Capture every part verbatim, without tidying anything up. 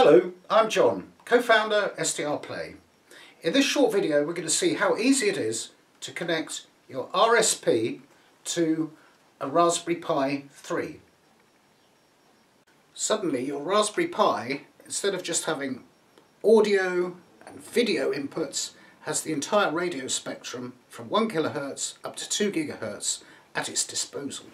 Hello, I'm John, co-founder SDRplay. In this short video we're going to see how easy it is to connect your R S P to a Raspberry Pi three. Suddenly your Raspberry Pi, instead of just having audio and video inputs, has the entire radio spectrum from one kilohertz up to two gigahertz at its disposal.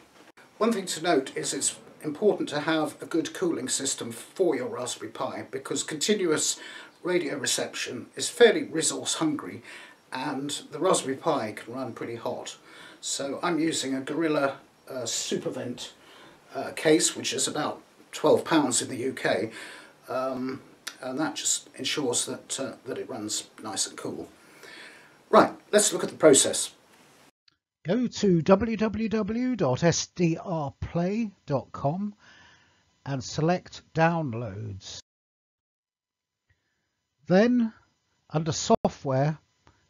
One thing to note is it's important to have a good cooling system for your Raspberry Pi, because continuous radio reception is fairly resource hungry and the Raspberry Pi can run pretty hot. So I'm using a Gorilla uh, Supervent uh, case, which is about twelve pounds in the U K, um, and that just ensures that, uh, that it runs nice and cool. Right, let's look at the process. Go to w w w dot s d r play dot com and select Downloads. Then, under Software,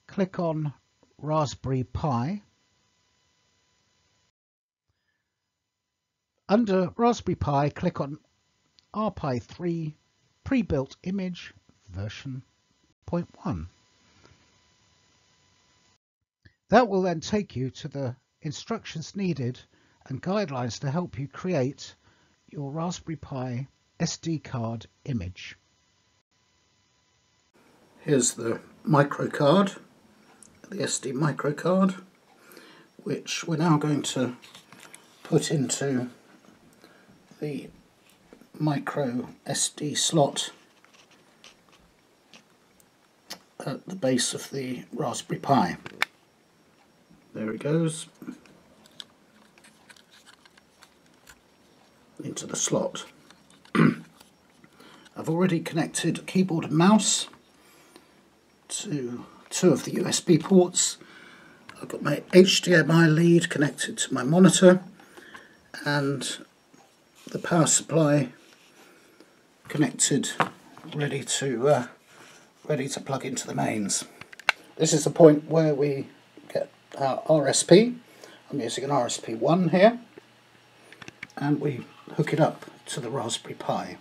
click on Raspberry Pi. Under Raspberry Pi, click on R Pi three Pre-built Image version zero point one. That will then take you to the instructions needed and guidelines to help you create your Raspberry Pi S D card image. Here's the microcard, the S D microcard, which we're now going to put into the micro S D slot at the base of the Raspberry Pi. There it goes, into the slot. I've already connected keyboard and mouse to two of the U S B ports. I've got my H D M I lead connected to my monitor and the power supply connected, ready to, uh, ready to plug into the mains. This is the point where we our R S P. I'm using an R S P one here, and we hook it up to the Raspberry Pi.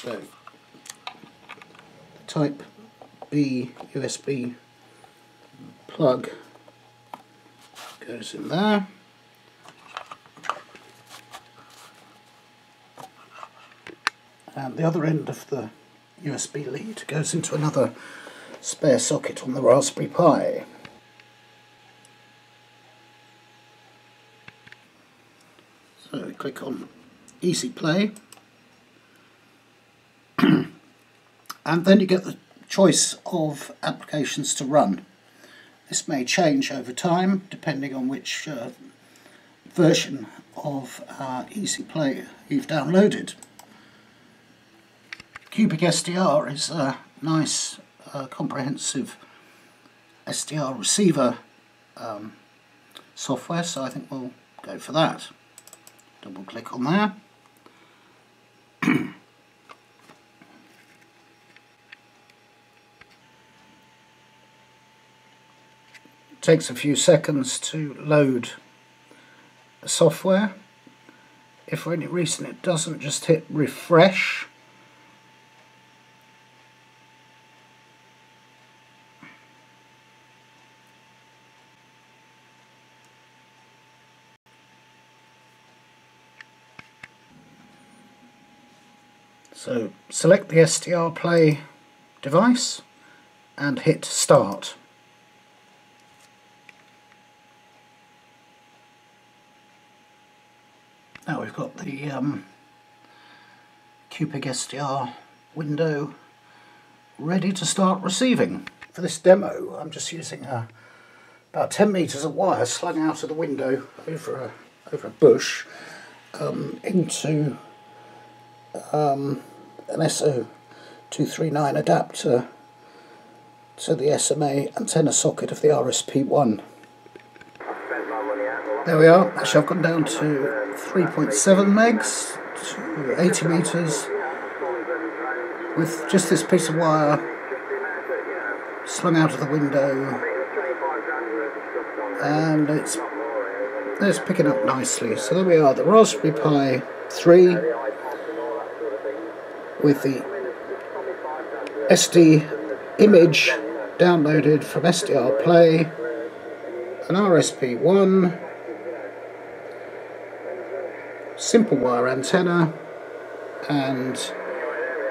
So the type B U S B plug goes in there, and the other end of the U S B lead goes into another spare socket on the Raspberry Pi. So we click on Easy Play and then you get the choice of applications to run. This may change over time depending on which uh, version of uh, Easy Play you've downloaded. Cubic S D R is a nice uh, comprehensive S D R receiver um, software, so I think we'll go for that. Double click on there. It takes a few seconds to load the software. If for any reason it doesn't, just hit refresh. So select the SDRplay device and hit start. Now we've got the um, Cubic S D R window ready to start receiving. For this demo I'm just using uh, about ten metres of wire slung out of the window over a, over a bush um, into um, an S O two thirty-nine adapter to the S M A antenna socket of the R S P one. There we are. Actually I've gone down to three point seven megs to eighty metres with just this piece of wire slung out of the window, and it's, it's picking up nicely. So there we are, the Raspberry Pi three with the S D image downloaded from SDRplay, an R S P one, simple wire antenna, and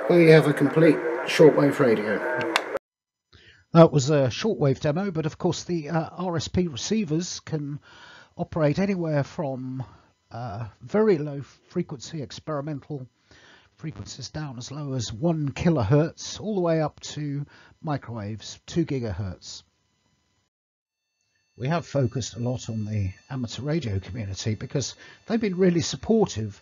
we have a complete shortwave radio. That was a shortwave demo, but of course the uh, R S P receivers can operate anywhere from uh, very low frequency experimental frequencies down as low as one kilohertz all the way up to microwaves, two gigahertz. We have focused a lot on the amateur radio community because they've been really supportive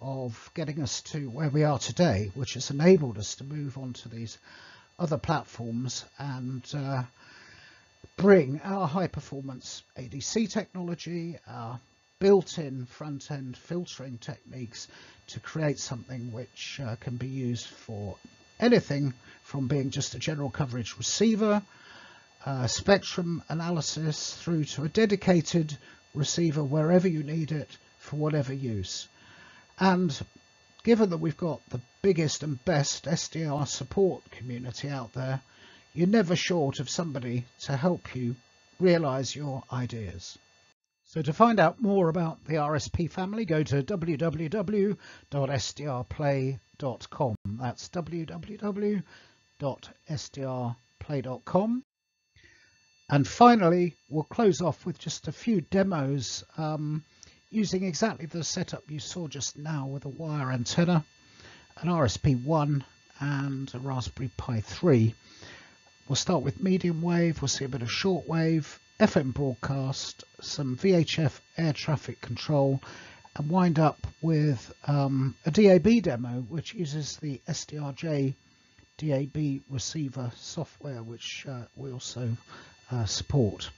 of getting us to where we are today, which has enabled us to move on to these other platforms and uh, bring our high-performance A D C technology, our built-in front-end filtering techniques to create something which uh, can be used for anything from being just a general coverage receiver, uh, spectrum analysis, through to a dedicated receiver wherever you need it for whatever use. And given that we've got the biggest and best S D R support community out there, you're never short of somebody to help you realise your ideas. So to find out more about the R S P family, go to w w w dot S D R play dot com. That's w w w dot S D R play dot com. And finally, we'll close off with just a few demos um, using exactly the setup you saw just now, with a wire antenna, an R S P one and a Raspberry Pi three. We'll start with medium wave, we'll see a bit of short wave, F M broadcast, some V H F air traffic control, and wind up with um, a D A B demo which uses the S D R J D A B receiver software, which uh, we also uh, support.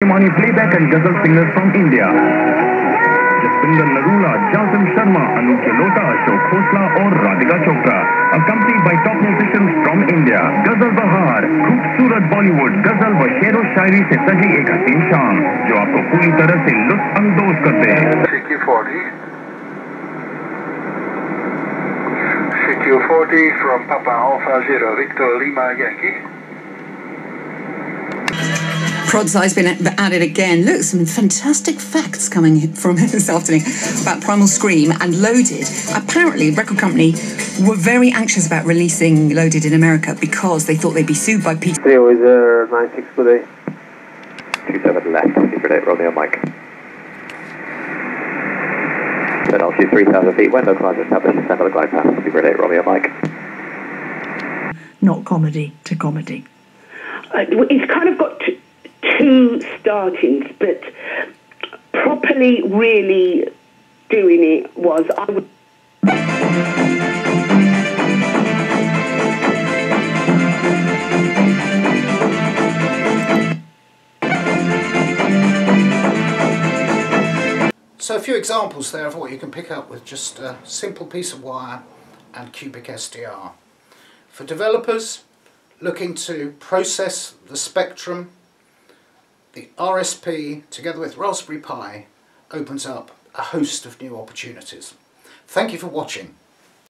Playback and ghazal singers from India. Jaspinder Narula, Jasmine Sharma, Anup Jalota, Ashok Khosla or Radhika Chopra, accompanied by top musicians from India. Ghazal Bahar, Khoobsurat Bollywood, Ghazal व शेरो शायरी से सजी एक हसीन शाम, जो आपको पूरी तरह से लुत्फअंदोज करते हैं. C Q forty. C Q forty from Papa Alpha Zero Victor Lima Yankee. Prodside's been at it again. Look, some fantastic facts coming from him this afternoon about Primal Scream and Loaded. Apparently, the record company were very anxious about releasing Loaded in America because they thought they'd be sued by P. Three always there, nine six for the two seven left. Secret eight, Romeo Mike. Turn off to three thousand feet. When localized, establish a standard glide path. Secret eight, Romeo Mike. Not comedy to comedy. Uh, it's kind of got to two startings, but properly really doing it was I would. So a few examples there of what you can pick up with just a simple piece of wire and Cubic S D R. For developers looking to process the spectrum, the R S P, together with Raspberry Pi, opens up a host of new opportunities. Thank you for watching.